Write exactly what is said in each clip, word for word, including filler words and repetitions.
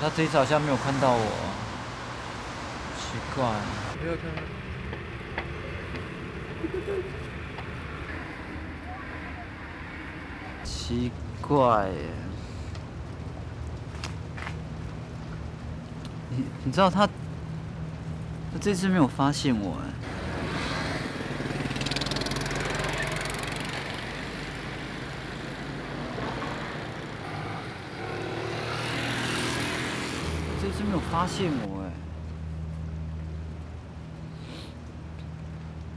他这一次好像没有看到我，奇怪。没有看到。奇怪耶！你你知道他，他这次没有发现我哎。 是没有发现我哎，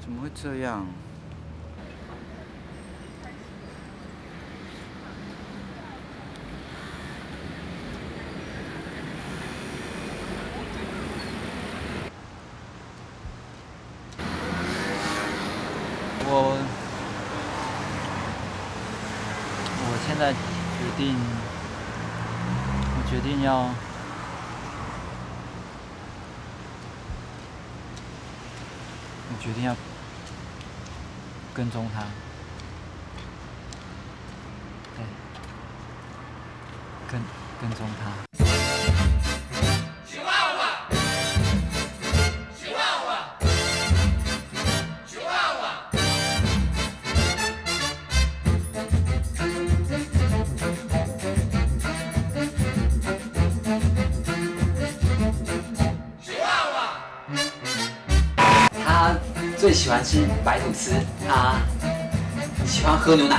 怎么会这样？我我现在决定，我决定要。 决定要跟踪他，对，跟跟踪他。 最喜欢吃白吐司，他喜欢喝牛奶。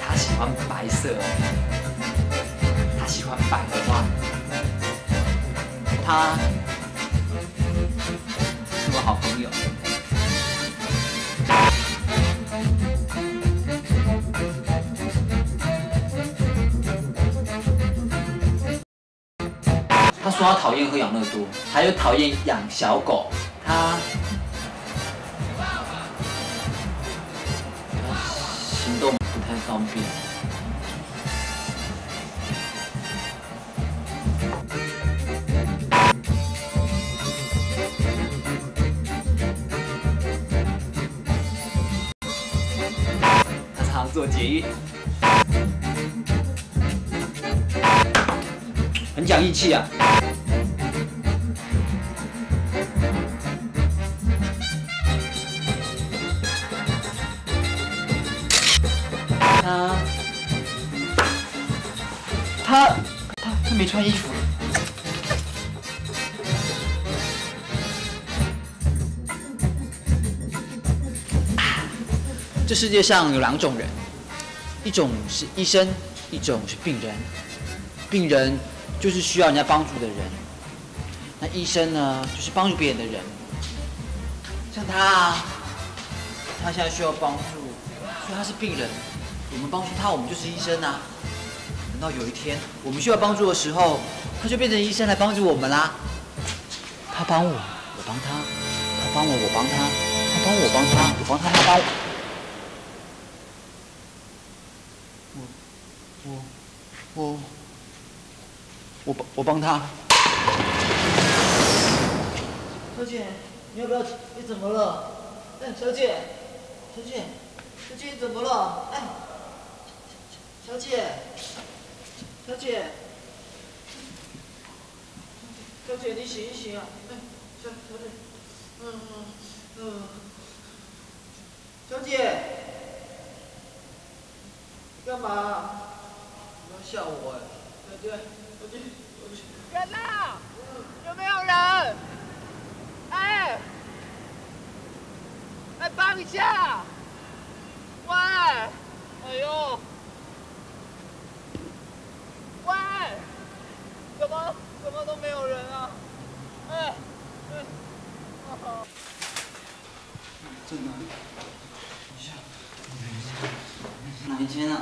他喜欢白色，他喜欢百合花。他是我好朋友。 他说他讨厌喝养乐多，还有讨厌养小狗。他行动不太方便。他常做捷运，很讲义气啊。 他他他他没穿衣服。这世界上有两种人，一种是医生，一种是病人。病人就是需要人家帮助的人，那医生呢，就是帮助别人的人。像他啊，他现在需要帮助，所以他是病人。 我们帮助他，我们就是医生呐、啊。等到有一天我们需要帮助的时候，他就变成医生来帮助我们啦。他帮我，我帮他；他帮我，我帮他；他帮我，我帮他；我帮他，他帮我。我我我帮我帮他。小姐，你要不要？你怎么了？哎，小姐，小姐，小姐，你怎么了？哎。 小姐，小姐，小姐，你醒一醒啊！哎，小小姐，嗯嗯，小姐，你干嘛？你要吓我哎！小姐，小姐，人呢？有没有人？哎，来帮一下！喂，哎呦！ 喂，怎么怎么都没有人啊？哎，哎，哦，在哪里？等一下，哪一间啊？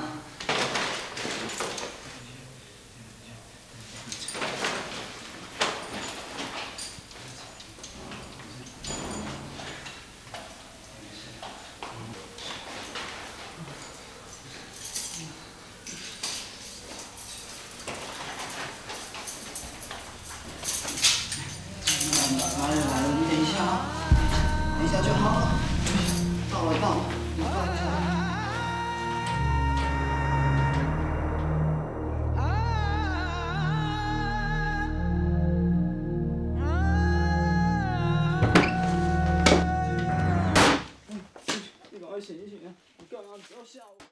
来了来了，你等一下啊，等一下就好了。到了到了，你快点。我醒一醒啊，干嘛只要下午？